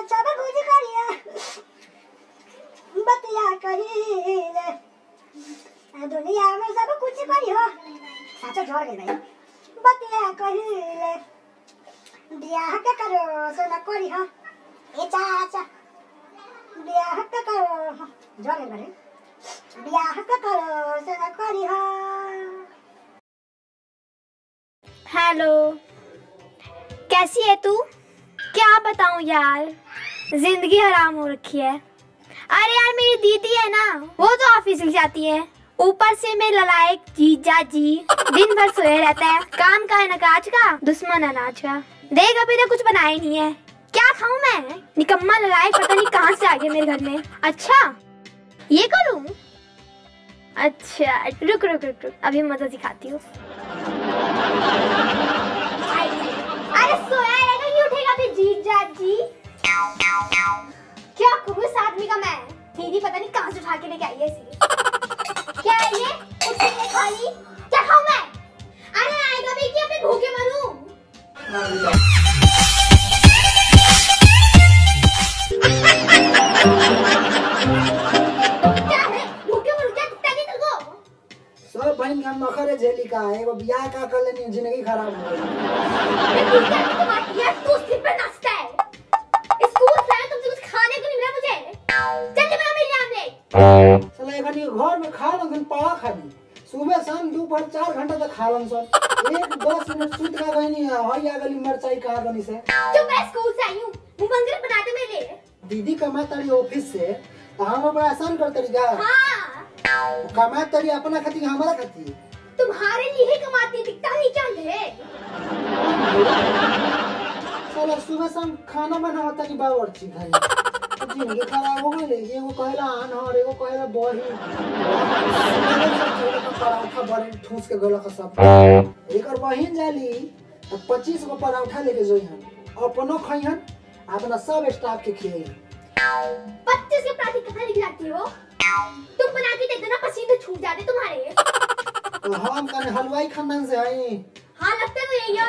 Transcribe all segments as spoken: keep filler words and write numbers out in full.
बच्चा में कुछ कर लिया बतिया करी ले दुनिया में सब कुछ करी हो साचा जोर के भाई बतिया करी ले दिया हक करो सोना कोरी हो ए चाचा दिया हक करो जोर के भाई दिया हक करो सोना कोरी हो। हेलो कैसी है तू? क्या बताऊं यार, जिंदगी हराम हो रखी है। अरे यार मेरी दीदी है ना, वो तो ऑफिस में जाती है, ऊपर से मेरा लायक जीजा जी दिन भर सोए रहता है। काम का है नकाज का, दुश्मन अनाज का। देख अभी तो कुछ बनाया नहीं है, क्या खाऊं मैं? निकम्मा ललायक पता नहीं कहाँ से आ गया मेरे घर में। अच्छा ये करूँ, अच्छा रुक रुक रुक रुक अभी मजा दिखाती हूँ। जी क्या करूँ इस आदमी का मैं? दीदी पता नहीं कहाँ से उठा के लेके आई है इसे। क्या है ये? कुछ खाली? क्या खाऊँ मैं? अरे आएगा भी कि अपने भूखे मरूँ। क्या है? भूखे मरूँ क्या? कुत्ता की तरह को। सब भाई हम मखरे जेली का है, वो बियाह का कर लेनी जिंदगी खराब हो गई। तू सिर्फ नाश्ता घर में खा लंगन पाला खानी, सुबह शाम दोपहर चार घंटा तक खा लन सर, एक दस मिनट सूत का गई नहीं है, हरी आगली मरचाई का गनी से। जो मैं स्कूल से आई हूँ, मुंगेर बनाते मेरे। दीदी कमा तारी ऑफिस से, तो हम अपना आसान कर तरीका। हाँ। कमा तारी अपना खाती हमारा खाती। तुम्हारे लिए कमाती दिखता नहीं चंद। साला सुबह शाम खाना बनावता नहीं बावर ची खाई। जिंदगी खराब हो गई, ये वो कहला आन और ये वो कहला बॉडी पराठा बड़ी ठूस के गला का सब एकर बहिन जाली तो पच्चीस गो पराठा लेके जइहन अपनो खइहन अपना सब स्टाफ के खियाई। पच्चीस के पराठे कहां ले जाती हो तुम? बना के दे दो ना, पसीने छूट जाते तुम्हारे। तो हम कने हलवाई खानदान से हई। हां लगता है ये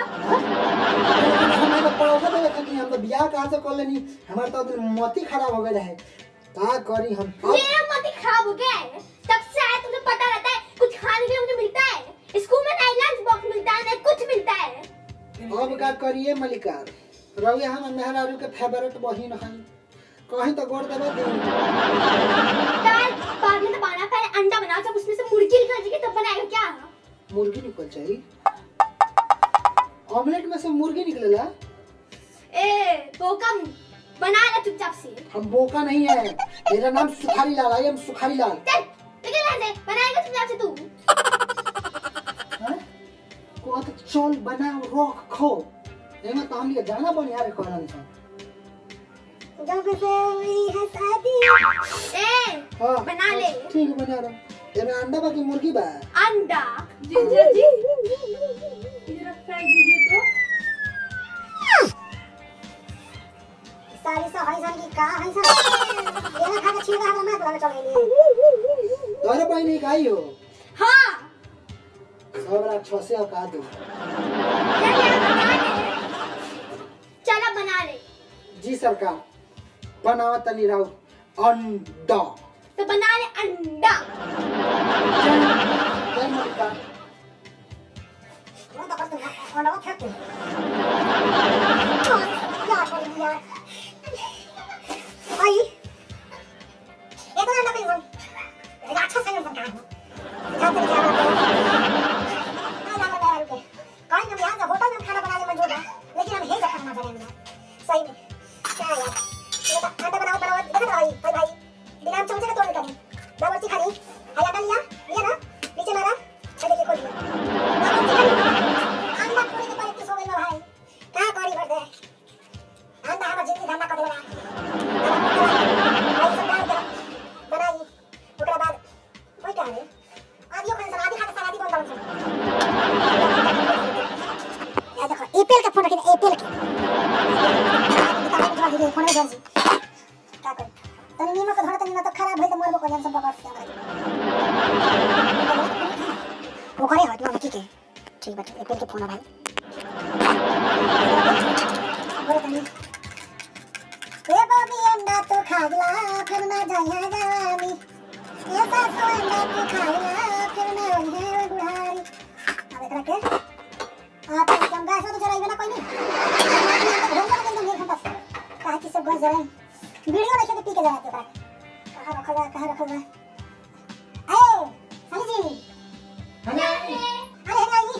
हमें परोसा दे कि हम तो बियाह कहां से कर लेनी, हमार तो मती खराब हो गए रहे, का करी हम? मेरा मती खराब हो गया है तब से है, तुम्हें पता रहता है कुछ खाने के लिए मुझे मिलता है स्कूल में, ना लंच बॉक्स मिलता है ना कुछ मिलता है। अब का करिए मलिका रवि, हम मेहरारू के फेवरेट बहिन हई, कहीं तो गोड़ देबे दी दाल बाद में तो बना। पहले अंडा बनाओ, जब उसमें से मुर्गी निकल जाएगी तब बनाएगा। क्या मुर्गी निकल जाएगी? ऑमलेट में से मुर्गी निकलेला? ए बोका बना ले चुपचाप से। हम बोका नहीं है, मेरा नाम सुखारी लाल है, हम सुखारी लाल। चल निकल यहां से, बनाएगा चुपचाप से तू। हां को तो चल बना रोक खो एमे तो हम के जाना बन यार करन छ जब से हुई है शादी। ए बना ले, ठीक बना रहा। एमे अंडा बाकी मुर्गी बा? अंडा जी जी जी दीजिए तो सारी सा हईसन की का हईसन ये खा के छीरा हमारा मां तो चले लिए तोरे पाई नहीं खाई हो। हां सबरा छो से का दो चला बना ले। जी सरकार बनाओ तनी राव अंडा तो बना ले अंडा। भाई मलिका वो तो बस और वो खेत में क्या कर दिया भाई, ये तो ना कहीं वो अच्छा से नहीं काम है क्या कर दिया। कहीं हम यहां होटल में खाना बना ले मंजूर है, लेकिन हम यही खाना बनाएंगे सही में। क्या यार ये तो अंडा बनाओ बनाओ देखो भाई भाई बिना चमचे के तोड़ निकाली बावर्ची खाली हला डाल लिया लिया ना नीचे मारा चले के खोल दिया तो खागला फिर मैं जाया गानी, ये सासू अंडा तो खागला फिर मैं उन्हें वो गुहारी। अब इतना के आप एकदम गैस में तो चलाइए ना कोई नहीं, घूम जाओ एकदम मेरे पास। कहाँ की सब गैस जलाएं, वीडियो लेके तो पी के जाते हैं। कहाँ रखोगा कहाँ रखोगा? आए साली जी, हने हने आई,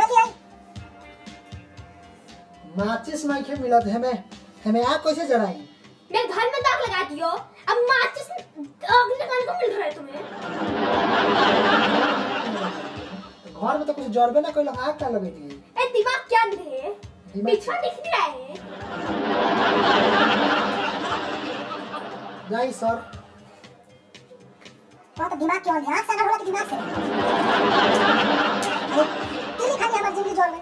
जल्दी आई। माचिस माइके मिला थे हमें, हमें आग कैसे जलाएं? मेरे घर में दाग लगा दियो, अब माचिस आग लगाने को मिल रहा है तुम्हें। घर में तो कुछ जलबे ना, कोई लोग आग क्या लगाई थी? ए दिमाग क्या है? पिछवा दिख नहीं रहा है। नहीं सर। तो दिमाग क्यों है? आग से ना बोला कि दिमाग से। तेरी खाली हमारी जिंदगी जलबे में।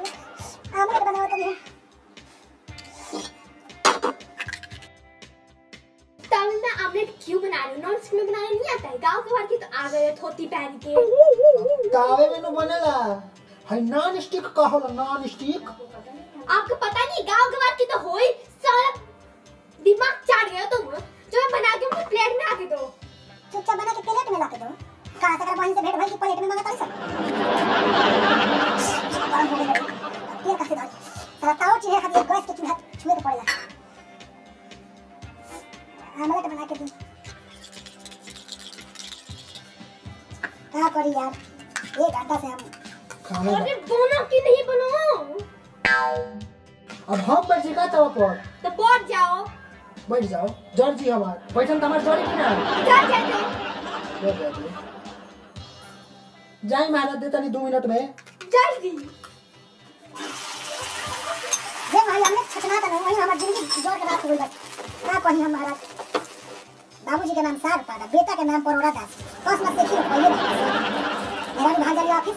आमुरे तो बनाओ तुमने। क्यों बना रहे हो? नॉन स्टिक में बनाने नहीं आता है। गांव के बाहर की तो आ गए धोती पहन के। तावे में न बनेला है नॉन स्टिक का होला नॉन स्टिक। आपको पता नहीं गांव के बाहर की तो होई साला दिमाग चाट गया तुम। जो मैं बना के मुझे प्लेट में ला के दो। चुपचाप बना के प्लेट में ला के दो। कहां से कर वहीं से भेंट भाई की प्लेट में मंगाता सब। ये कैसे डाल? साला ताव चीज है गैस के चूल्हा छुए तो पड़ेगा। आमलेट बना के दो। क्या करी यार, एक घंटा से हम अरे बोना कि नहीं बनाओ। अब हम बैठ जाओ तवा पर, तो बैठ जाओ बैठ जाओ जर्जी हमार बैठन तमार जरी कि ना इधर जाते जाते जाई मारा देता नहीं दो मिनट में जल्दी जे भाई हमने छचना था वही हमार जिंदगी जोर के बात हो गई ना कहीं हमारा बाबूजी के नाम सार पाड़ा, बेटा के नाम परोड़ा दास। बस मत देखियो पहले मेरा भी भाग जाए ऑफिस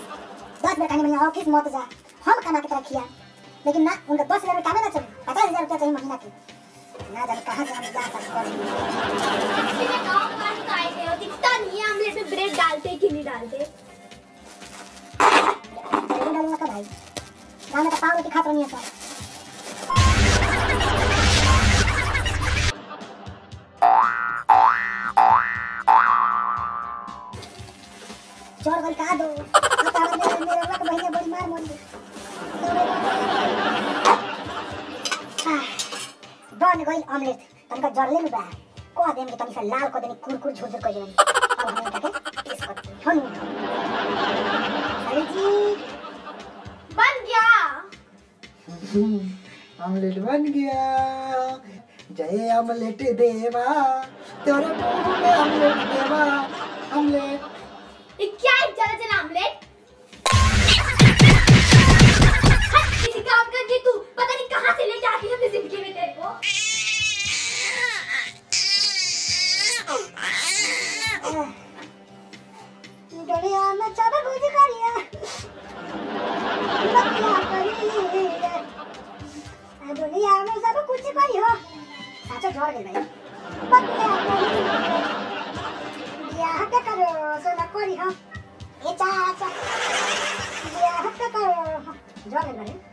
दस बजे टाइम में ऑफिस मत जा। हम कमा के तरह किया लेकिन ना उनका दस हजार काम ना चले, पचास हजार रुपया चाहिए महीना की। ना जाने कहाँ से हम जा सकते हैं। दिखता नहीं है आमलेट में ब्रेड डालते कि नहीं डालते। डालना का भाई गाँव का पाव रोटी खाता नहीं है सर। चोर गल का दो आता है मेरे रख भैया बड़ी मार मोली बन गई ऑमलेट। तनका जरले में बा को देम के तनी से लाल को देनी कुरकुर झुरझुर कर देनी। अब हम इनका के टेस्ट करते हैं। हन अरे जी बन गया ऑमलेट बन गया। जय ऑमलेट देवा तेरे मुंह में ऑमलेट देवा ऑमलेट। ये क्या चला चला ऑमलेट किसी काम कर दी तू। पता नहीं कहां से लेके आके अपनी जिंदगी में तेरे को। दुनिया में चाबा गुजी करिया दुनिया में सब कुछ करी हो। अच्छा जोर दे भाई पतले यह हक करो सोना कोरी हो। ए चाचा यह हक करो जोर लगे।